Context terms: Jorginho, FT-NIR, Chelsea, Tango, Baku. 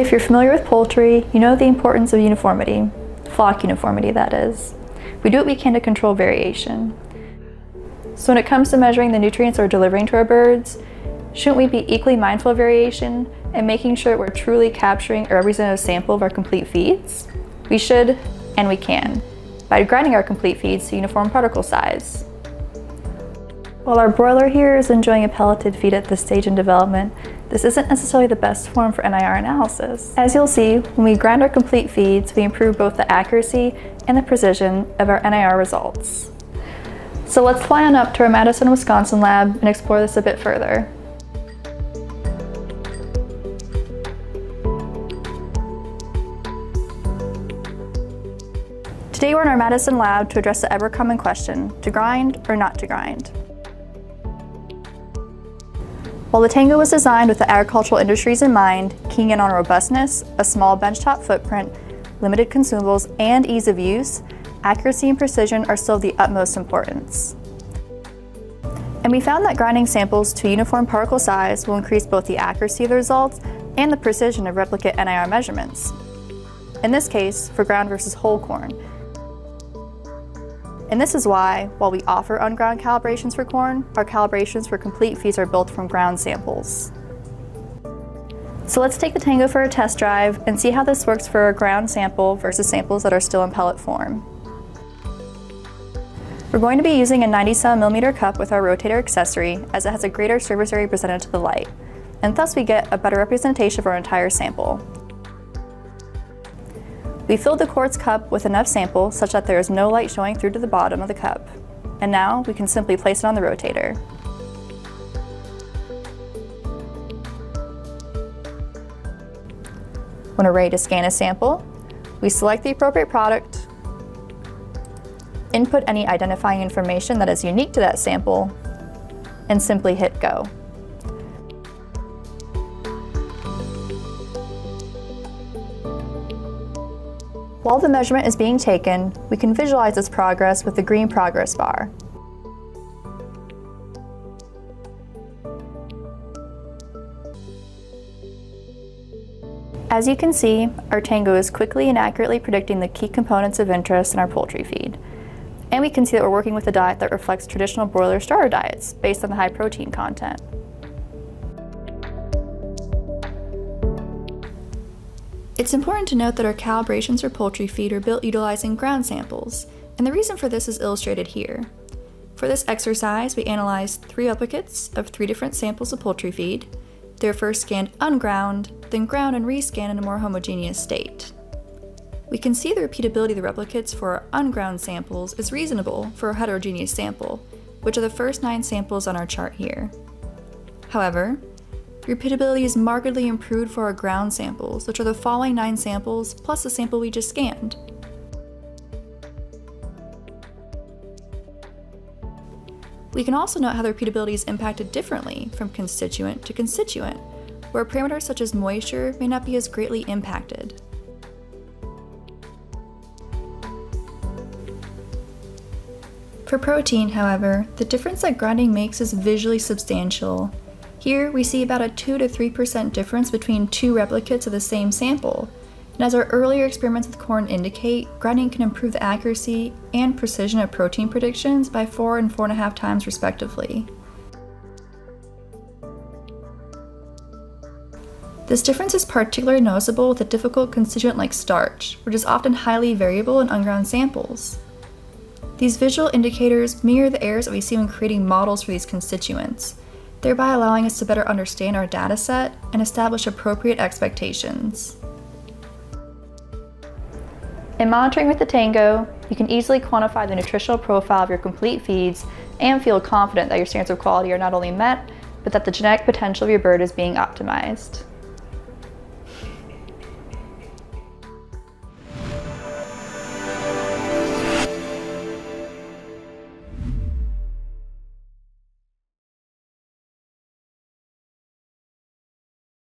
If you're familiar with poultry, you know the importance of uniformity, flock uniformity that is. We do what we can to control variation. So when it comes to measuring the nutrients we're delivering to our birds, shouldn't we be equally mindful of variation and making sure we're truly capturing a representative sample of our complete feeds? We should, and we can, by grinding our complete feeds to uniform particle size. While our broiler here is enjoying a pelleted feed at this stage in development, this isn't necessarily the best form for NIR analysis. As you'll see, when we grind our complete feeds, we improve both the accuracy and the precision of our NIR results. So let's fly on up to our Madison, Wisconsin lab and explore this a bit further. Today we're in our Madison lab to address the ever-common question, to grind or not to grind. While the Tango was designed with the agricultural industries in mind, keying in on robustness, a small benchtop footprint, limited consumables, and ease of use, accuracy and precision are still of the utmost importance. And we found that grinding samples to a uniform particle size will increase both the accuracy of the results and the precision of replicate NIR measurements. In this case, for ground versus whole corn. And this is why, while we offer unground calibrations for corn, our calibrations for complete feeds are built from ground samples. So let's take the Tango for a test drive and see how this works for a ground sample versus samples that are still in pellet form. We're going to be using a 97mm cup with our rotator accessory, as it has a greater surface area presented to the light, and thus we get a better representation of our entire sample. We filled the quartz cup with enough sample such that there is no light showing through to the bottom of the cup. And now we can simply place it on the rotator. When we're ready to scan a sample, we select the appropriate product, input any identifying information that is unique to that sample, and simply hit go. While the measurement is being taken, we can visualize its progress with the green progress bar. As you can see, our Tango is quickly and accurately predicting the key components of interest in our poultry feed. And we can see that we're working with a diet that reflects traditional broiler starter diets based on the high protein content. It's important to note that our calibrations for poultry feed are built utilizing ground samples, and the reason for this is illustrated here. For this exercise, we analyzed 3 replicates of 3 different samples of poultry feed. They were first scanned unground, then ground and rescanned in a more homogeneous state. We can see the repeatability of the replicates for our unground samples is reasonable for a heterogeneous sample, which are the first 9 samples on our chart here. However, repeatability is markedly improved for our ground samples, which are the following 9 samples plus the sample we just scanned. We can also note how the repeatability is impacted differently from constituent to constituent, where parameters such as moisture may not be as greatly impacted. For protein, however, the difference that grinding makes is visually substantial. Here, we see about a 2 to 3% difference between 2 replicates of the same sample, and as our earlier experiments with corn indicate, grinding can improve the accuracy and precision of protein predictions by 4 and 4.5 times respectively. This difference is particularly noticeable with a difficult constituent like starch, which is often highly variable in unground samples. These visual indicators mirror the errors that we see when creating models for these constituents, thereby allowing us to better understand our data set and establish appropriate expectations. In monitoring with the Tango, you can easily quantify the nutritional profile of your complete feeds and feel confident that your standards of quality are not only met, but that the genetic potential of your bird is being optimized.